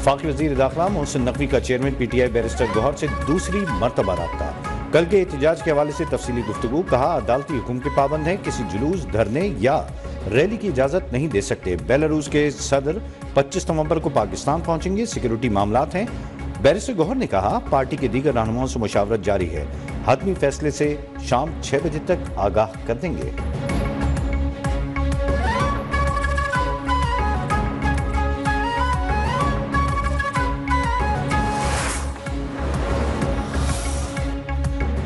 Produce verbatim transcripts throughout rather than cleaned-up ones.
वफाकी वज़ीर दाखिला मोहसिन नकवी का chairman P T I barrister Gohar से दूसरी मरतबा रब्ता। कल के एहतजाज के हवाले से तफसीली गुफ्तगू। कहा अदालती हुक्म के पाबंद हैं, किसी जुलूस धरने या रैली की इजाज़त नहीं दे सकते। बेलारूस के सदर पच्चीस नवंबर को पाकिस्तान पहुंचेंगे, सिक्योरिटी मामलात हैं। बैरिस्टर गौहर ने कहा पार्टी के दीगर रहनुमाओं से मुशावरत जारी है, हतमी फैसले से शाम छह बजे तक आगाह कर देंगे।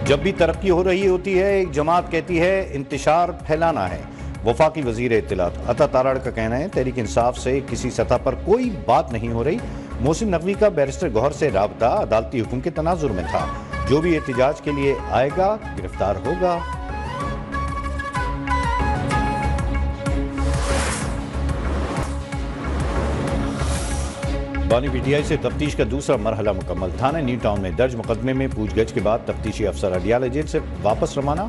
जब भी तरक्की हो रही होती है एक जमात कहती है इंतशार फैलाना है। वफाकी वजीर इत्तिलात अता ताराड़ का कहना है तहरीक इंसाफ से किसी सतह पर कोई बात नहीं हो रही। मोहसिन नकवी का बैरिस्टर गौहर से राबता अदालती हुक्म के तनाजुर में था। जो भी एहतजाज के लिए आएगा गिरफ्तार होगा। बानी पीटीआई से तफ्तीश का दूसरा मरहला मुकम्मल। थाना न्यू टाउन में दर्ज मुकदमे में पूछगछ के बाद तफ्तीशी अफसर अडियाला जेल से वापस रवाना।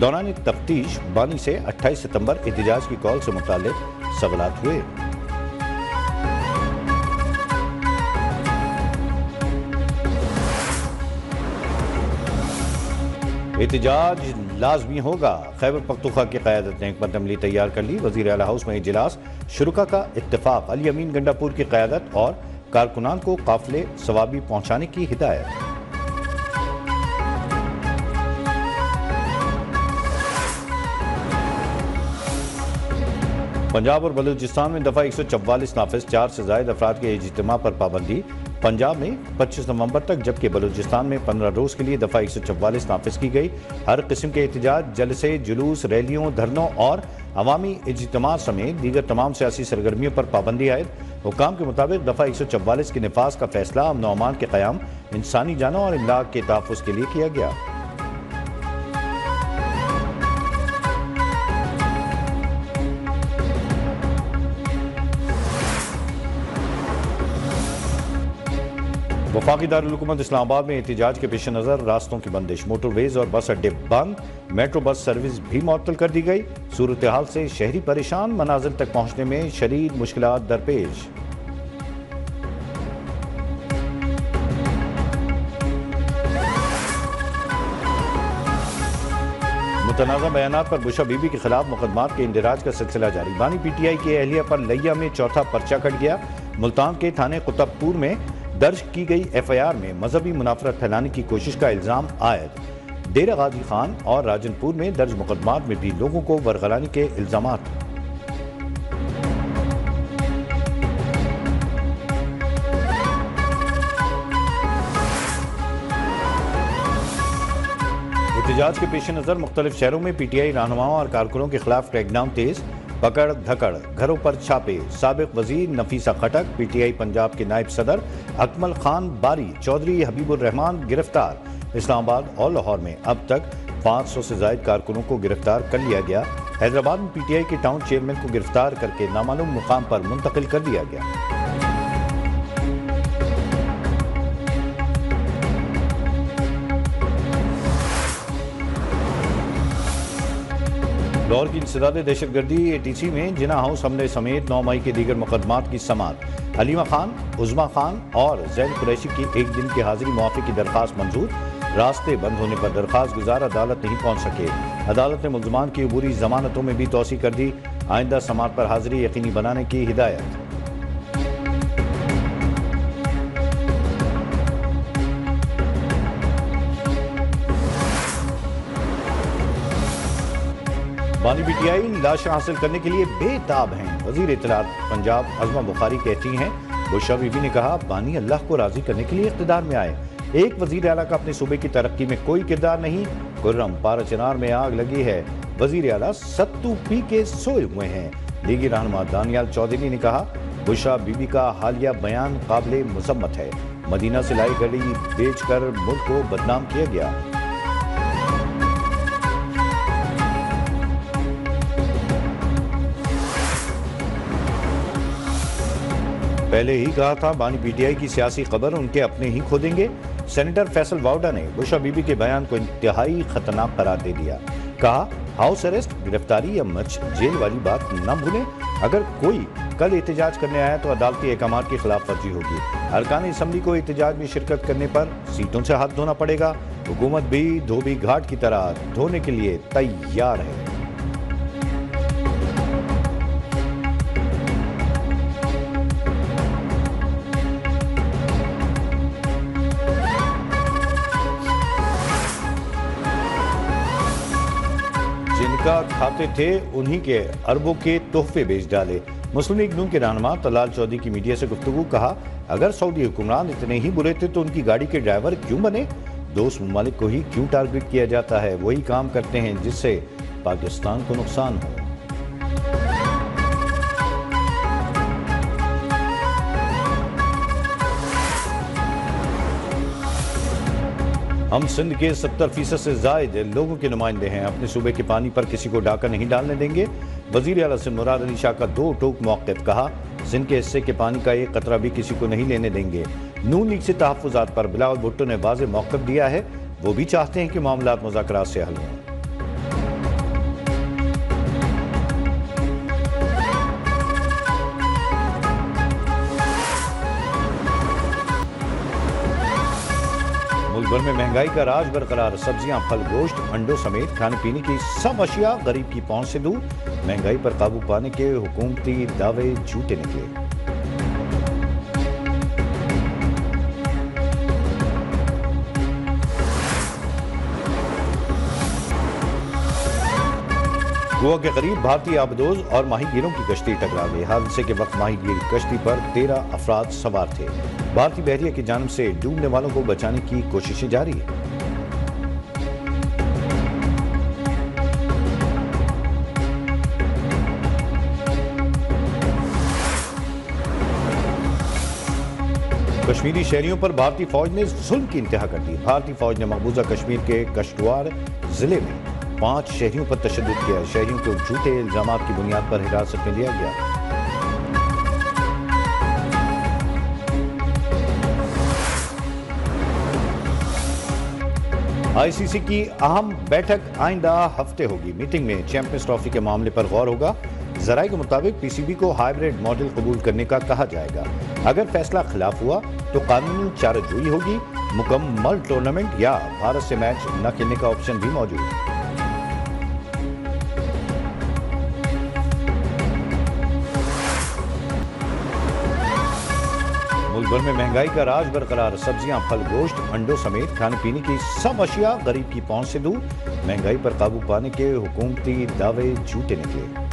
दौरान तफ्तीश बानी से अट्ठाईस सितंबर एहतजाज की कॉल से मुताल्लिक सवालात हुए। एहतजाज लाजमी होगा। खैबर पख्तूनख्वा की क़यादत ने एकमत अमली तैयार कर ली। वज़ीर आला हाउस में इजलास, शुरुका का इत्तफाक़। अली अमीन गंडापुर की क़यादत और कारकुनान को काफिले सवाबी पहुँचाने की हिदायत। पंजाब और बलूचिस्तान में दफ़ा एक सौ चवालीस नाफिज, चार से ज़ायद अफराद के इज्तिमा पर पाबंदी। पंजाब में पच्चीस नवंबर तक जबकि बलूचिस्तान में पंद्रह रोज़ के लिए दफ़ा एक सौ चवालीस नाफिज की गई। हर किस्म के एहतजाज, जलसे, जुलूस, रैलियों, धरनों और अवामी इज्तिमा समेत दीगर तमाम सियासी सरगर्मियों पर पाबंदी आयद। हुकाम के मुताबिक दफ़ा एक सौ चवालीस के नफाज का फैसला अमन अमान के क़याम, इंसानी जानों और इमलाक के तहफ़्फ़ुज़ के लिए किया गया। वफाकी दारुलहुकूमत इस्लामाबाद में एहतजाज के पेश नज़र रास्तों की बंदिश, मोटरवेज और बस अड्डे बंद। मेट्रो बस सर्विस भी मुअत्तल कर दी गई। सूरत हाल से शहरी परेशान, मनाजिल तक पहुँचने में शदीद मुश्किलात दरपेश। मुतनाज़ा बयानात पर बुशरा बीबी के खिलाफ मुकदमात के इंदिराज का सिलसिला जारी। बानी पी टी आई की एहलिया पर लिया में चौथा पर्चा कट गया। मुल्तान के थाने कुतुबपुर में दर्ज की गई एफ आई आर में मजहबी मुनाफरत फैलाने की कोशिश का इल्ज़ाम आयद। डेरा गाजी खान और राजनपुर में दर्ज मुकदमात में भी लोगों को वरगलाने के इल्ज़ामात। एहतजाज के पेश नज़र मुख्तलिफ शहरों में पी टी आई रहनुमाओं और कारकुनों के खिलाफ क्रैकडाउन तेज। पकड़ धकड़, घरों पर छापे। साबिक वजीर नफीसा खटक, पीटीआई पंजाब के नायब सदर अकमल खान बारी चौधरी, हबीबुर रहमान गिरफ्तार। इस्लामाबाद और लाहौर में अब तक पाँच सौ से ज्यादा कारकुनों को गिरफ्तार कर लिया गया। हैदराबाद में पीटीआई के टाउन चेयरमैन को गिरफ्तार करके नामालूम मुकाम पर मुंतकिल कर दिया गया। लाहौर की इंसदाद दहशतगर्दी ए टी सी में जिना हाउस हमले समेत नौ मई के दीगर मुकदमात की समात। हलीमा खान, उजमा खान और जैन कुरैशी की एक दिन की हाजिरी मुआफ़ी की दरख्वास्त मंजूर। रास्ते बंद होने पर दरख्वास्त गुजार अदालत नहीं पहुँच सके। अदालत ने मुलजमान की अबूरी जमानतों में भी तोसी कर दी। आइंदा समात पर हाजिरी यकीनी बनाने की हिदायत। बानी पीटीआई लाशें हासिल करने के लिए बेताब हैं। वजीर इत्तलात पंजाब अजमा बुखारी कहती हैं। बुशरा बीबी ने कहा बानी अल्लाह को राजी करने के लिए इक़्तिदार में आए। एक वजीर आला का अपने सूबे की तरक्की में कोई किरदार नहीं। कुर्रम पारा चिनार में आग लगी है। वजीर आला सत्तू पी के सोए हुए हैं। लीगी रहनुमा दानियाल चौधरी ने कहा बुशरा बीबी का हालिया बयान काबिल मज़म्मत है। मदीना से लाई गई बेच कर मुल्क को बदनाम किया गया। पहले ही कहा था बानी पीटीआई की सियासी खबर उनके अपने ही खोदेंगे। सेनेटर फैसल वावडा ने बुशरा बीबी के बयान को इंतहाई खतरनाक करार दे दिया। कहा हाउस अरेस्ट, गिरफ्तारी या मच जेल वाली बात न भूलें। अगर कोई कल एहतजाज करने आया तो अदालती अहकाम की खिलाफ वर्जी होगी। अरकान असम्बली को एहतजाज में शिरकत करने पर सीटों से हाथ धोना पड़ेगा। हुकूमत भी धोबी घाट की तरह धोने के लिए तैयार है। जिनका खाते थे उन्हीं के अरबों के तोहफे बेच डाले। मुस्लिम लीग नून के रहनुमा तलाल चौधरी की मीडिया से गुफ्तगू, कहा अगर सऊदी हुक्मरान इतने ही बुरे थे तो उनकी गाड़ी के ड्राइवर क्यों बने? दोस्त ममालिक को ही क्यों टारगेट किया जाता है? वही काम करते हैं जिससे पाकिस्तान को नुकसान हो। हम सिंध के सत्तर फीसद से जायद लोगों के नुमाइंदे हैं, अपने सूबे के पानी पर किसी को डाका नहीं डालने देंगे। वजीर आला सिंध मुराद अली शाह का दो टोक मौक़िफ़, कहा सिंध के हिस्से के पानी का एक कतरा भी किसी को नहीं लेने देंगे। नून लीग से तहफ़्फ़ुज़ात पर बिलावल भुट्टो ने वाज़े मौक़िफ़ दिया है, वो भी चाहते हैं कि मामलात मुज़ाकरात से हल हों। मुल्क भर में महंगाई का राज बरकरार, सब्जियां, फल, गोश्त, अंडों समेत खाने पीने की सब अशिया गरीब की पहुंच से दूर। महंगाई पर काबू पाने के हुकूमती दावे झूठे निकले। गोवा के करीब भारतीय आबदोज और माहीगीरों की कश्ती टकरा गई। हादसे के वक्त माहीगीर कश्ती पर तेरह अफराद सवार थे। भारतीय बहरिया की जानिब से डूबने वालों को बचाने की कोशिशें जारी है। कश्मीरी शहरियों पर भारतीय फौज ने जुल्म की इंतहा कर दी। भारतीय फौज ने मकबूजा कश्मीर के कश्तवाड़ जिले में पांच शहरियों पर तशद्दुद किया। शहरियों को झूठे इल्जाम की बुनियाद पर हिरासत में लिया गया। आईसीसी की अहम बैठक आइंदा हफ्ते होगी। मीटिंग में चैंपियंस ट्रॉफी के मामले पर गौर होगा। जराये के मुताबिक पीसीबी को हाइब्रिड मॉडल कबूल करने का कहा जाएगा। अगर फैसला खिलाफ हुआ तो कानूनी चाराजोई होगी। मुकम्मल टूर्नामेंट या भारत से मैच न खेलने का ऑप्शन भी मौजूद है। मुल्क भर में महंगाई का राज बरकरार, सब्जियां, फल, गोश्त, अंडों समेत खाने पीने की सब अशिया गरीब की पहुंच से दूर। महंगाई पर काबू पाने के हुकूमती दावे झूठे निकले।